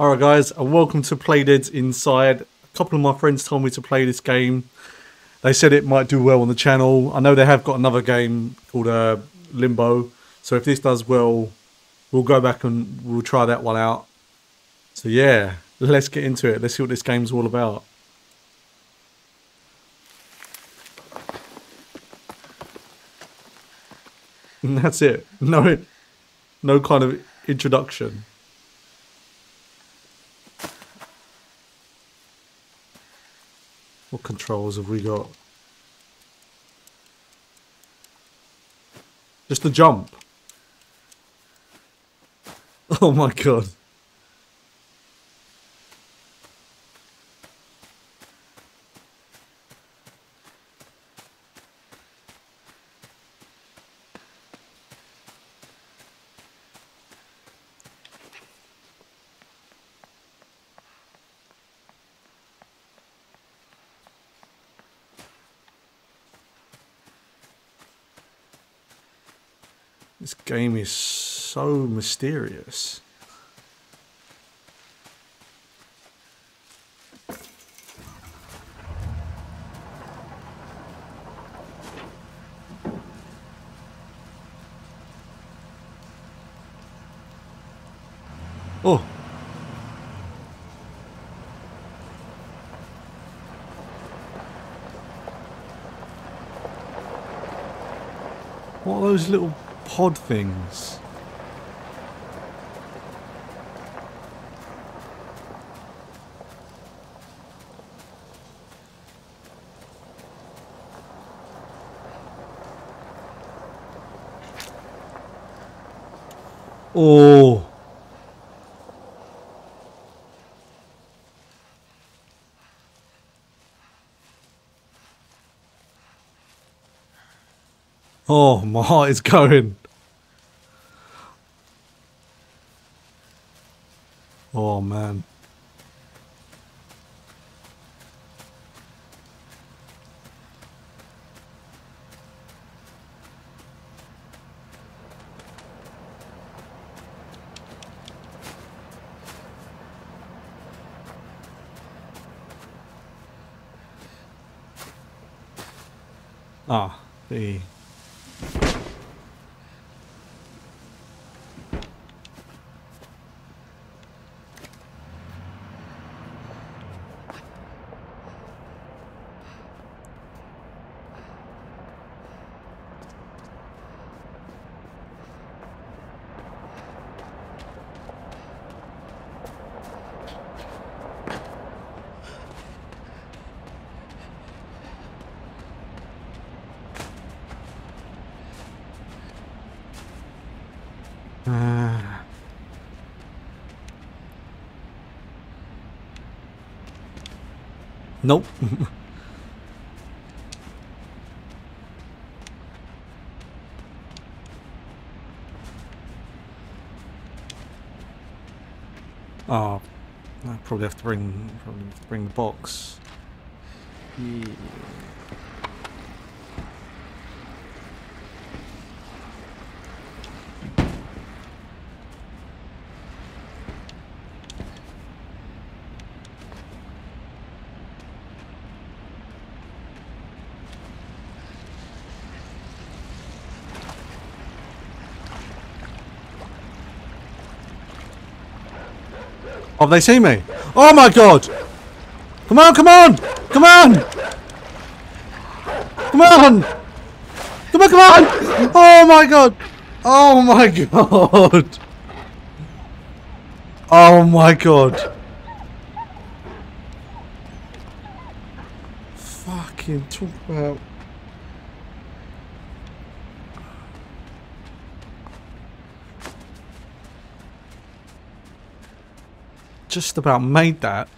Alright guys, and welcome to Play Dead Inside. A couple of my friends told me to play this game. They said it might do well on the channel. I know they have got another game called Limbo. So if this does well, we'll go back and we'll try that one out. So yeah, let's get into it. Let's see what this game's all about. And that's it. No kind of introduction. What controls have we got? Just a jump. Oh my god. This game is so mysterious. Oh. What are those little pod things? Oh. Oh, my heart is going. Oh man. Ah, the nope. Oh, I probably have to bring the box. Yeah. Oh, they see me. Oh my god! Come on, come on! Come on! Come on! Come on, come on! Oh my god! Oh my god! Oh my god! Fucking talk about... Just about made that.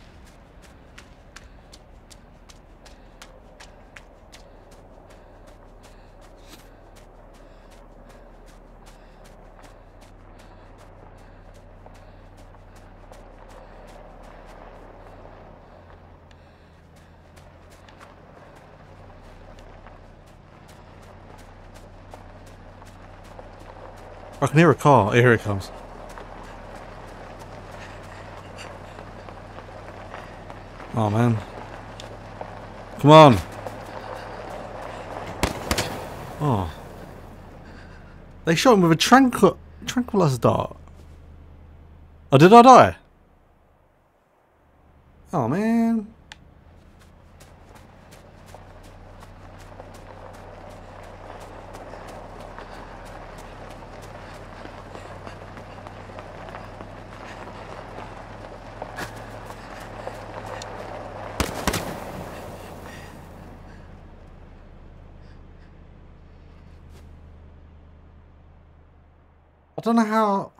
I can hear a car. Here it comes. Oh man. Come on. Oh. They shot him with a tranquilizer dart. Oh, did I die? Oh man. I don't know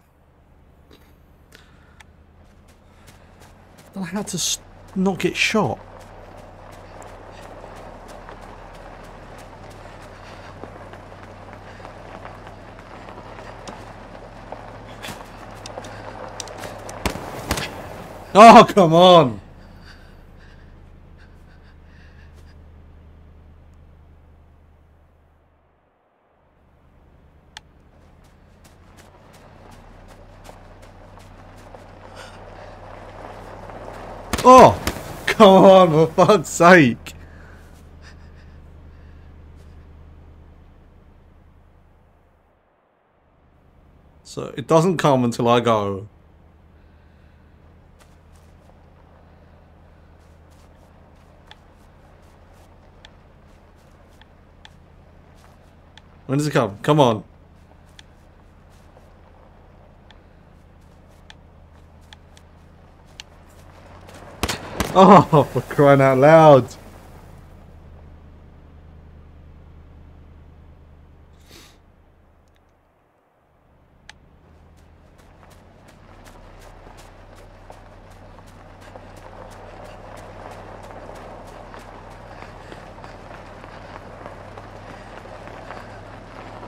how to not get shot. Oh, come on. Oh, come on, for fuck's sake. So it doesn't come until I go. When does it come? Come on. Oh, for crying out loud.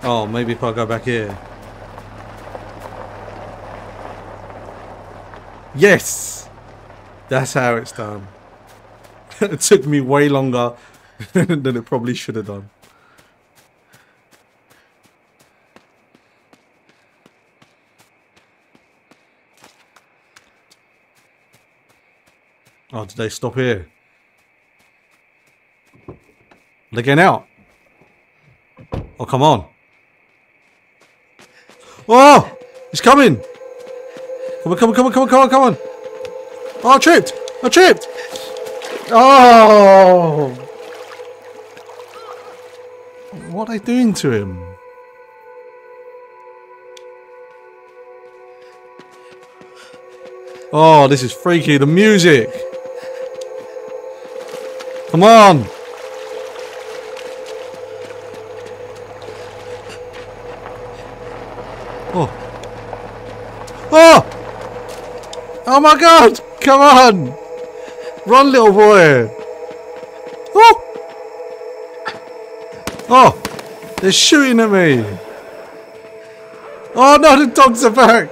Oh, maybe if I go back here. Yes! That's how it's done. It took me way longer than it probably should have done. Oh, did they stop here? They're getting out. Oh, come on. Oh, it's coming. Come on, come on, come on, come on, come on, come on. Oh, I tripped! I tripped! Oh! What are they doing to him? Oh, this is freaky. The music! Come on! Oh! Oh! Oh my god! Come on! Run, little boy! Oh! Oh! They're shooting at me! Oh no, the dogs are back!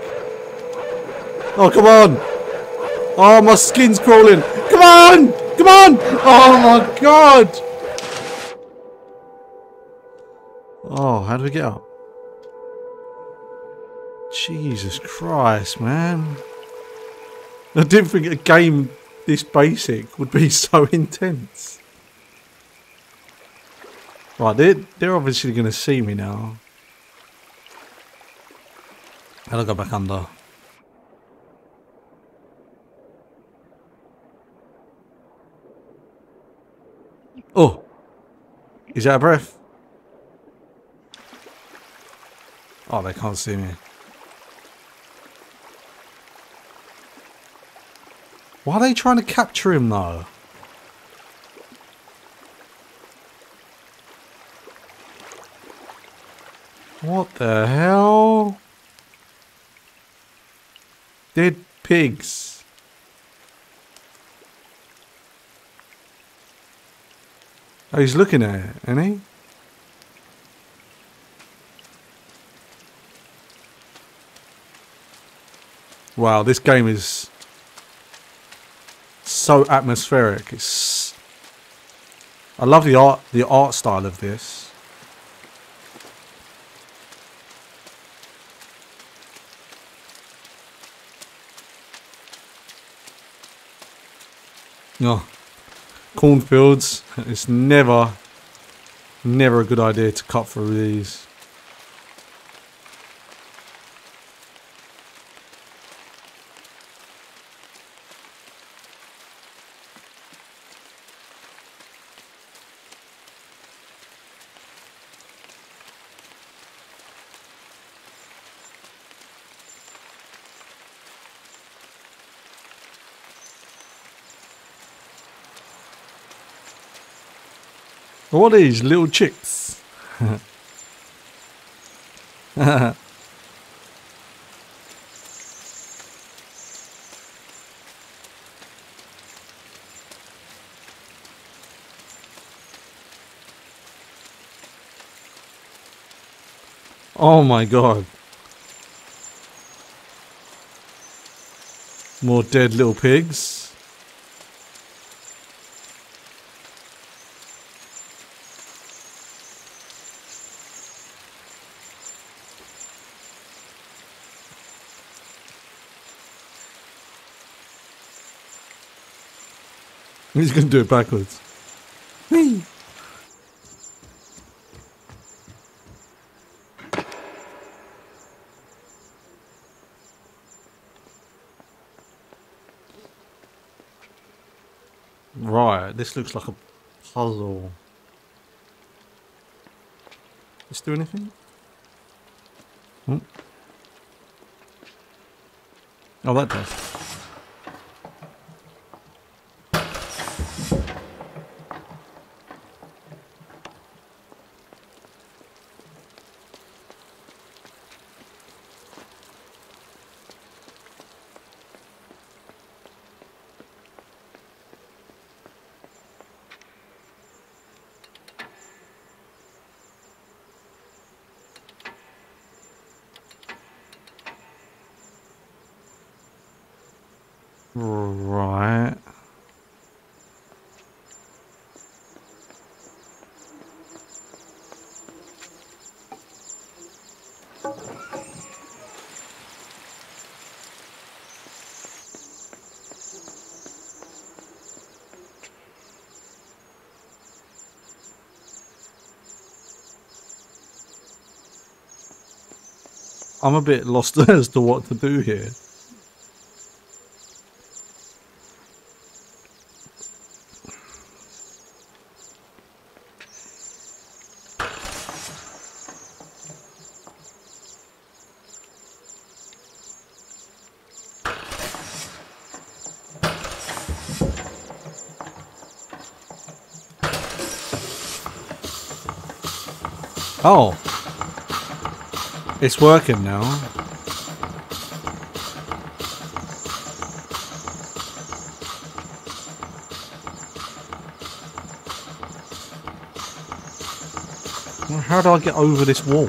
Oh, come on! Oh, my skin's crawling! Come on! Come on! Oh my god! Oh, how do we get up? Jesus Christ, man! I didn't think a game this basic would be so intense. Right, they're obviously going to see me now. How do I go back under? Oh! Is that a breath? Oh, they can't see me. Why are they trying to capture him though? What the hell? Dead pigs. Oh, he's looking at it, isn't he? Wow, this game is so atmospheric. It's, I love the art style of this. No. Cornfields. It's never a good idea to cut through these. What are these? Little chicks. Oh my god. More dead little pigs. He's gonna do it backwards. Whee! Right, this looks like a puzzle. Let's do anything. Hmm. Oh, that does. Right. I'm a bit lost as to what to do here. Oh, it's working now. How do I get over this wall?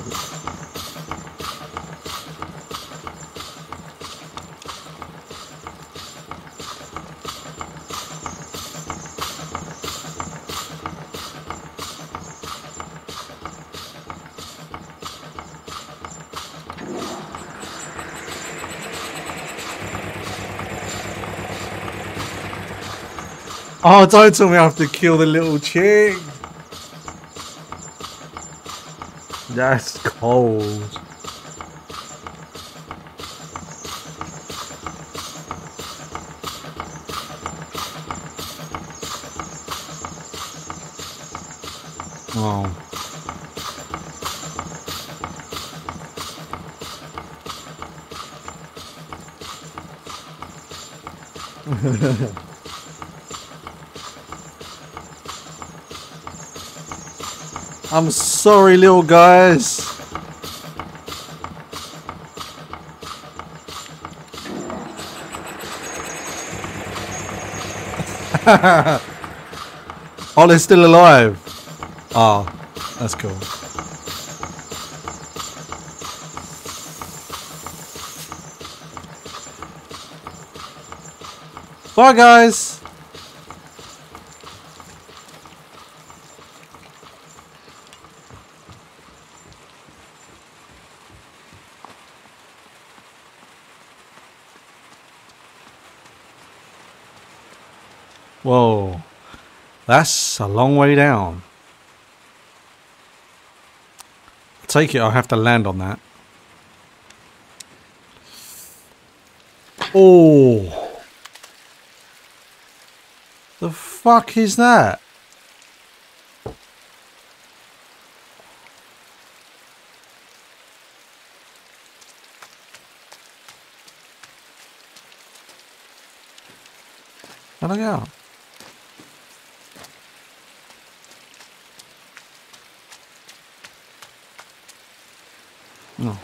Oh, don't tell me I have to kill the little chick. That's cold. Oh. I'm sorry, little guys. Oh, they're still alive. Ah, oh, that's cool. Bye, guys. Whoa. That's a long way down. I take it I'll have to land on that. Oh. The fuck is that? How'd I go? No.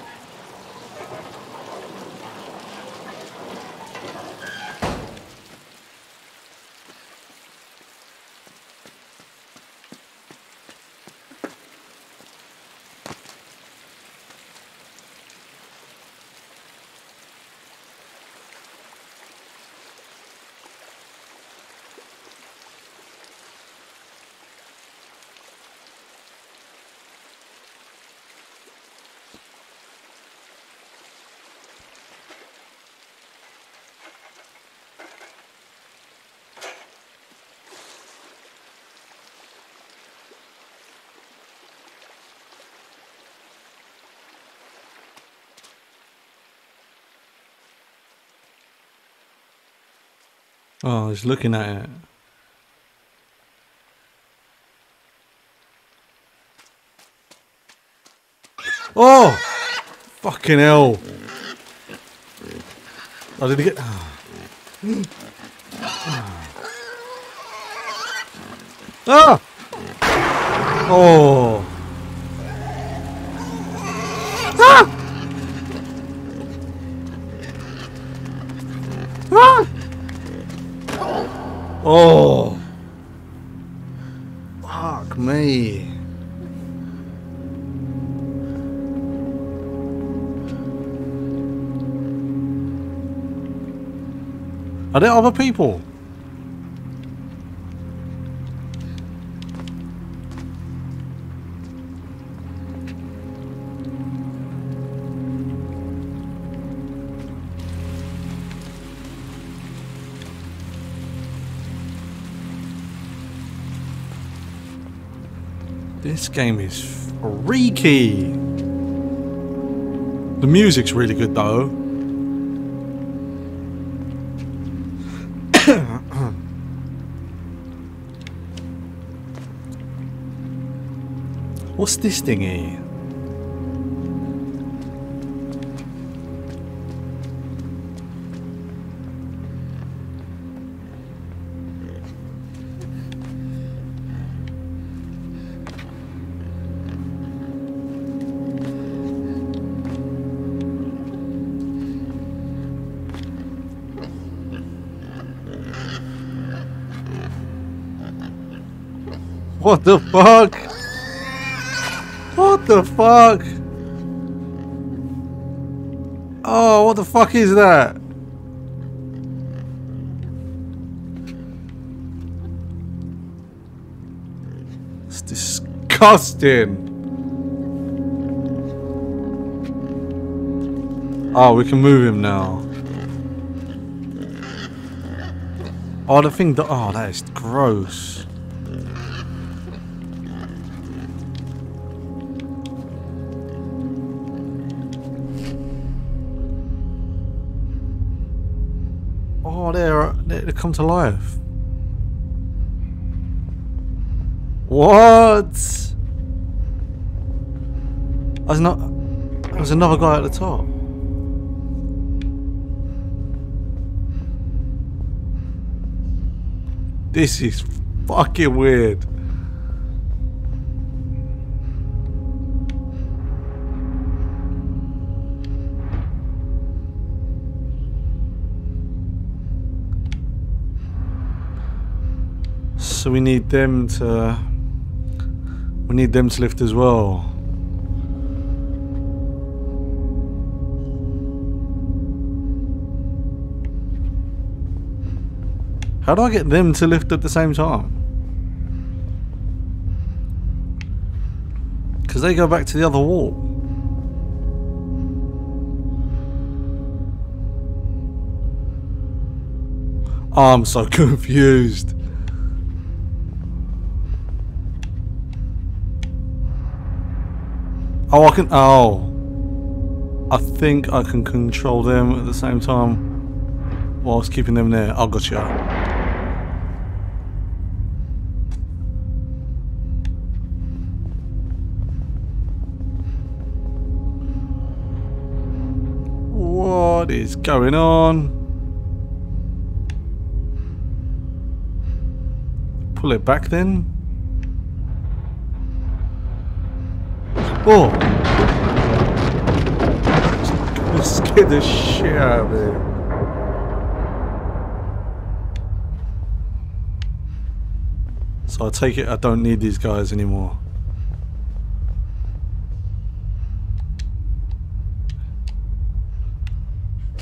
Oh, he's looking at it. Oh! Fucking hell. I didn't get... Ah! Oh! Ah! Ah! Oh, fuck me. Are there other people? This game is freaky. The music's really good though. What's this thing here? What the fuck? What the fuck? Oh, what the fuck is that? It's disgusting. Oh, we can move him now. Oh, the thing that... Oh, that is gross. Oh, they come to life. What? There's another guy at the top. This is fucking weird. So we need them to... We need them to lift as well. How do I get them to lift at the same time? Because they go back to the other wall. Oh, I'm so confused. Oh, I can... Oh. I think I can control them at the same time whilst keeping them there. Oh, gotcha. What is going on? Pull it back then. Oh! Scared the shit out of it. So I take it I don't need these guys anymore.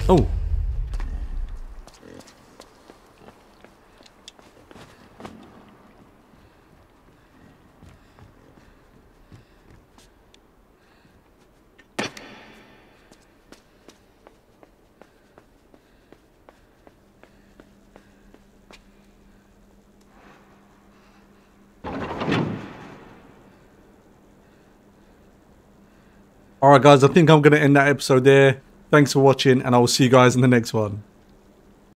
Oh! Alright guys, I think I'm going to end that episode there. Thanks for watching and I will see you guys in the next one.